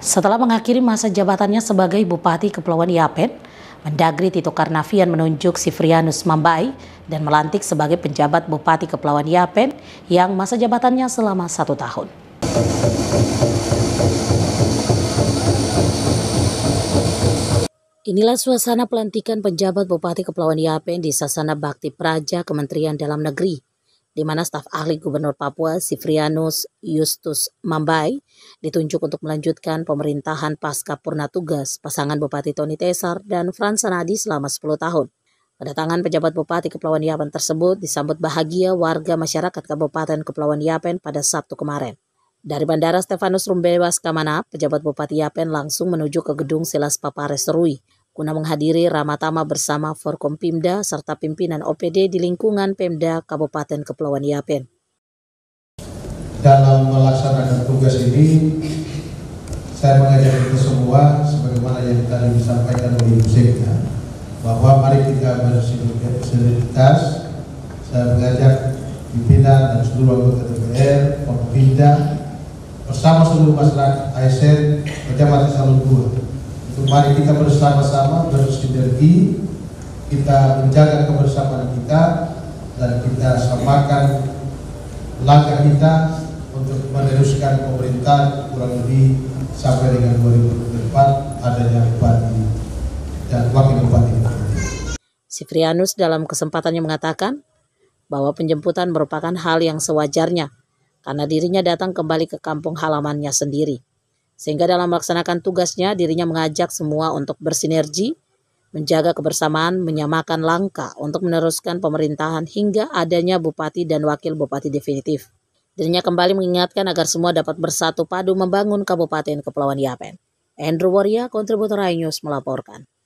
Setelah mengakhiri masa jabatannya sebagai Bupati Kepulauan Yapen, Mendagri Tito Karnavian menunjuk Cyfrianus Mambay dan melantik sebagai penjabat Bupati Kepulauan Yapen yang masa jabatannya selama 1 tahun. Inilah suasana pelantikan penjabat Bupati Kepulauan Yapen di Sasana Bakti Praja Kementerian Dalam Negeri, di mana staf ahli Gubernur Papua Cyfrianus Justus Mambay ditunjuk untuk melanjutkan pemerintahan pasca purna tugas pasangan Bupati Tony Tesar dan Fran Sanadi selama 10 tahun. Kedatangan penjabat Bupati Kepulauan Yapen tersebut disambut bahagia warga masyarakat Kabupaten Kepulauan Yapen pada Sabtu kemarin. Dari Bandara Stefanus Rumbewas Kamana, penjabat Bupati Yapen langsung menuju ke gedung Silas Papare Serui guna menghadiri ramatama bersama Forkompimda serta pimpinan OPD di lingkungan Pemda Kabupaten Kepulauan Yapen. Dalam melaksanakan tugas ini, saya mengajak kita semua, sebagaimana yang tadi disampaikan oleh Ibu Sekda, bahwa mari kita bersolidaritas. Saya mengajak pimpinan dan seluruh anggota DPR, Forkompimda, bersama seluruh masyarakat ASN, Kecamatan Salungguh. Mari kita bersama-sama bersinergi, kita menjaga kebersamaan kita dan kita samakan langkah kita untuk meneruskan pemerintahan kurang lebih sampai dengan 2024 adanya bupati dan wakil bupati. Cyfrianus dalam kesempatannya mengatakan bahwa penjemputan merupakan hal yang sewajarnya karena dirinya datang kembali ke kampung halamannya sendiri. Sehingga dalam melaksanakan tugasnya, dirinya mengajak semua untuk bersinergi, menjaga kebersamaan, menyamakan langkah untuk meneruskan pemerintahan hingga adanya bupati dan wakil bupati definitif. Dirinya kembali mengingatkan agar semua dapat bersatu padu membangun Kabupaten Kepulauan Yapen. Andrew Woria, kontributor iNews melaporkan.